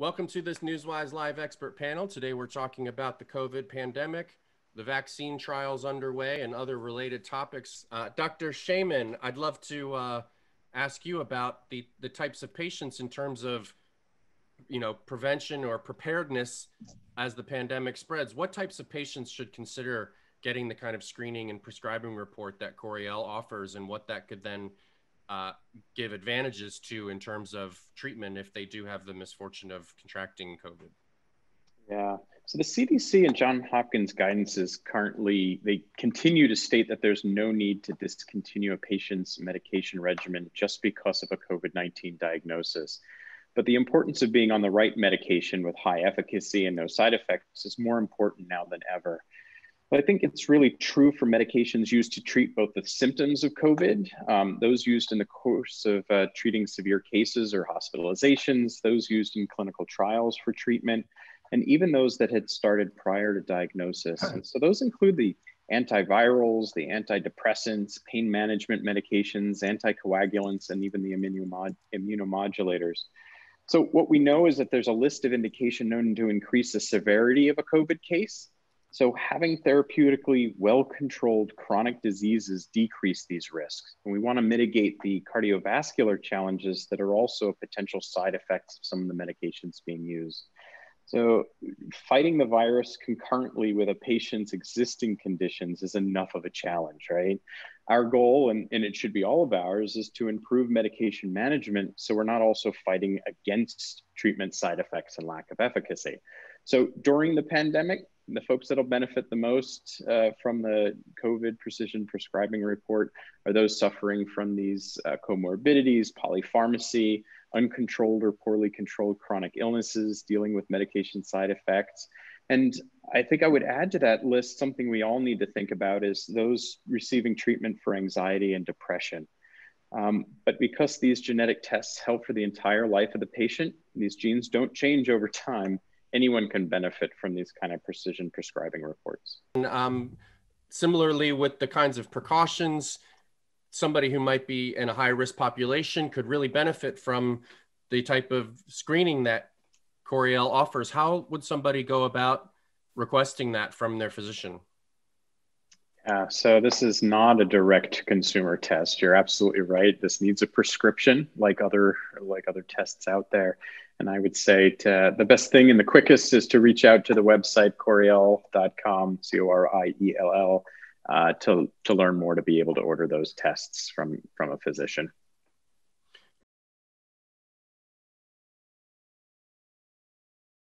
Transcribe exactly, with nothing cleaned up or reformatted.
Welcome to this Newswise Live Expert Panel. Today we're talking about the COVID pandemic, the vaccine trials underway, and other related topics. Uh, Doctor Shaman, I'd love to uh, ask you about the, the types of patients in terms of, you know, prevention or preparedness as the pandemic spreads. What types of patients should consider getting the kind of screening and prescribing report that Coriell offers, and what that could then Uh, give advantages to in terms of treatment if they do have the misfortune of contracting COVID? Yeah, so the C D C and Johns Hopkins guidances currently, they continue to state that there's no need to discontinue a patient's medication regimen just because of a COVID nineteen diagnosis. But the importance of being on the right medication with high efficacy and no side effects is more important now than ever. But I think it's really true for medications used to treat both the symptoms of COVID, um, those used in the course of uh, treating severe cases or hospitalizations, those used in clinical trials for treatment, and even those that had started prior to diagnosis. And so those include the antivirals, the antidepressants, pain management medications, anticoagulants, and even the immunomod- immunomodulators. So what we know is that there's a list of indications known to increase the severity of a COVID case. So having therapeutically well-controlled chronic diseases decrease these risks. And we want to mitigate the cardiovascular challenges that are also potential side effects of some of the medications being used. So fighting the virus concurrently with a patient's existing conditions is enough of a challenge, right? Our goal, and, and it should be all of ours, is to improve medication management so we're not also fighting against treatment side effects and lack of efficacy. So during the pandemic, the folks that'll benefit the most uh, from the COVID precision prescribing report are those suffering from these uh, comorbidities, polypharmacy, uncontrolled or poorly controlled chronic illnesses, dealing with medication side effects. And I think I would add to that list something we all need to think about is those receiving treatment for anxiety and depression. Um, but because these genetic tests held for the entire life of the patient, these genes don't change over time. Anyone can benefit from these kind of precision prescribing reports. And, um, similarly, with the kinds of precautions, somebody who might be in a high-risk population could really benefit from the type of screening that Coriell offers. How would somebody go about requesting that from their physician? Uh, so this is not a direct consumer test. You're absolutely right. This needs a prescription like other like other tests out there. And I would say to, the best thing and the quickest is to reach out to the website coriell dot com, C O R I E L L, uh, to, to learn more, to be able to order those tests from, from a physician.